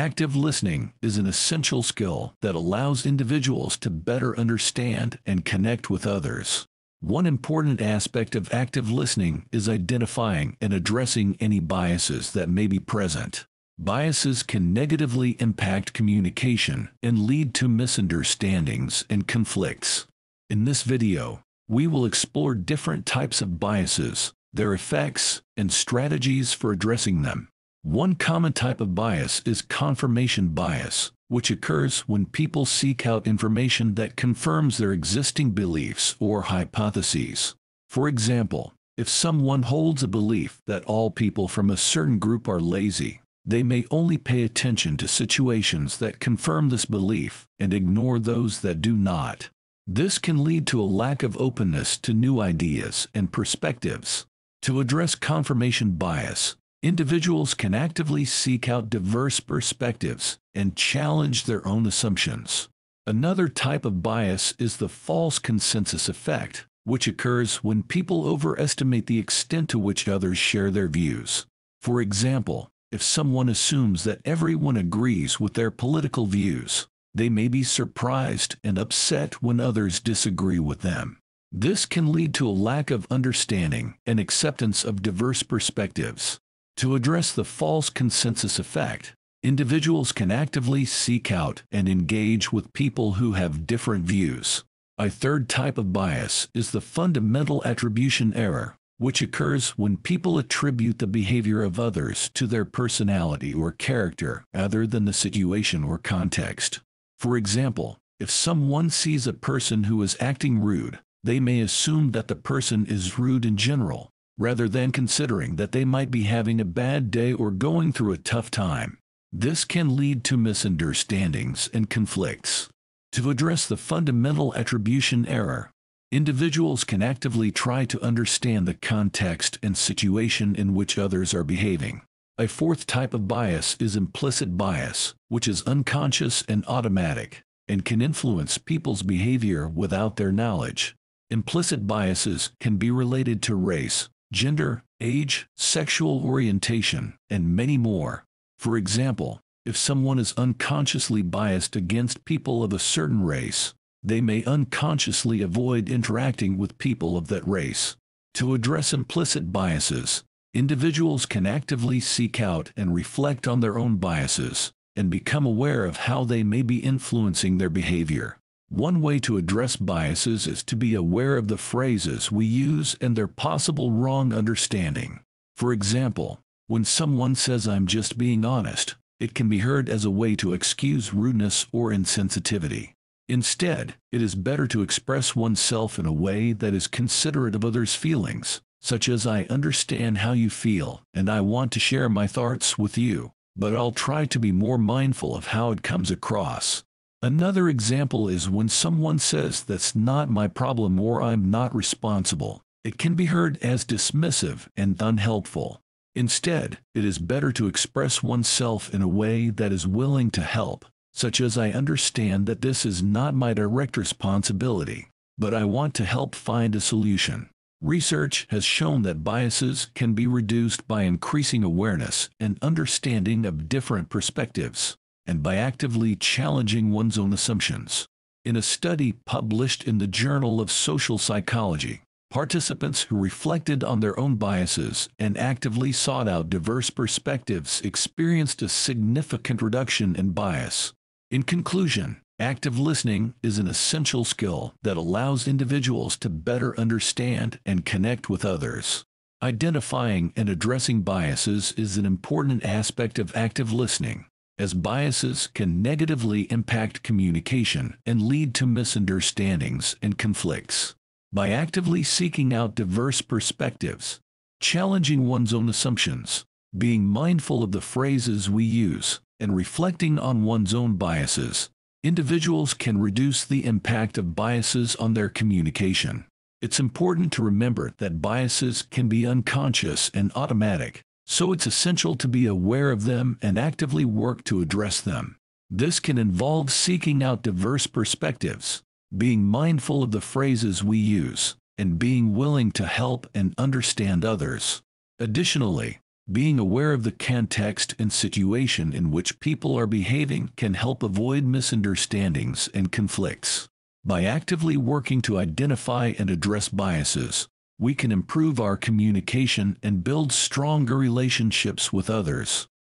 Active listening is an essential skill that allows individuals to better understand and connect with others. One important aspect of active listening is identifying and addressing any biases that may be present. Biases can negatively impact communication and lead to misunderstandings and conflicts. In this video, we will explore different types of biases, their effects, and strategies for addressing them. One common type of bias is confirmation bias, which occurs when people seek out information that confirms their existing beliefs or hypotheses. For example, if someone holds a belief that all people from a certain group are lazy, they may only pay attention to situations that confirm this belief and ignore those that do not. This can lead to a lack of openness to new ideas and perspectives. To address confirmation bias, individuals can actively seek out diverse perspectives and challenge their own assumptions. Another type of bias is the false consensus effect, which occurs when people overestimate the extent to which others share their views. For example, if someone assumes that everyone agrees with their political views, they may be surprised and upset when others disagree with them. This can lead to a lack of understanding and acceptance of diverse perspectives. To address the false consensus effect, individuals can actively seek out and engage with people who have different views. A third type of bias is the fundamental attribution error, which occurs when people attribute the behavior of others to their personality or character rather than the situation or context. For example, if someone sees a person who is acting rude, they may assume that the person is rude in general, rather than considering that they might be having a bad day or going through a tough time. This can lead to misunderstandings and conflicts. To address the fundamental attribution error, individuals can actively try to understand the context and situation in which others are behaving. A fourth type of bias is implicit bias, which is unconscious and automatic, and can influence people's behavior without their knowledge. Implicit biases can be related to race, gender, age, sexual orientation, and many more. For example, if someone is unconsciously biased against people of a certain race, they may unconsciously avoid interacting with people of that race. To address implicit biases, individuals can actively seek out and reflect on their own biases and become aware of how they may be influencing their behavior. One way to address biases is to be aware of the phrases we use and their possible wrong understanding. For example, when someone says, "I'm just being honest," it can be heard as a way to excuse rudeness or insensitivity. Instead, it is better to express oneself in a way that is considerate of others' feelings, such as, "I understand how you feel, and I want to share my thoughts with you, but I'll try to be more mindful of how it comes across." Another example is when someone says, "That's not my problem," or "I'm not responsible." It can be heard as dismissive and unhelpful. Instead, it is better to express oneself in a way that is willing to help, such as, "I understand that this is not my direct responsibility, but I want to help find a solution." Research has shown that biases can be reduced by increasing awareness and understanding of different perspectives, and by actively challenging one's own assumptions. In a study published in the Journal of Social Psychology, participants who reflected on their own biases and actively sought out diverse perspectives experienced a significant reduction in bias. In conclusion, active listening is an essential skill that allows individuals to better understand and connect with others. Identifying and addressing biases is an important aspect of active listening, as biases can negatively impact communication and lead to misunderstandings and conflicts. By actively seeking out diverse perspectives, challenging one's own assumptions, being mindful of the phrases we use, and reflecting on one's own biases, individuals can reduce the impact of biases on their communication. It's important to remember that biases can be unconscious and automatic, so it's essential to be aware of them and actively work to address them. This can involve seeking out diverse perspectives, being mindful of the phrases we use, and being willing to help and understand others. Additionally, Being aware of the context and situation in which people are behaving can help avoid misunderstandings and conflicts. By actively working to identify and address biases, we can improve our communication and build stronger relationships with others.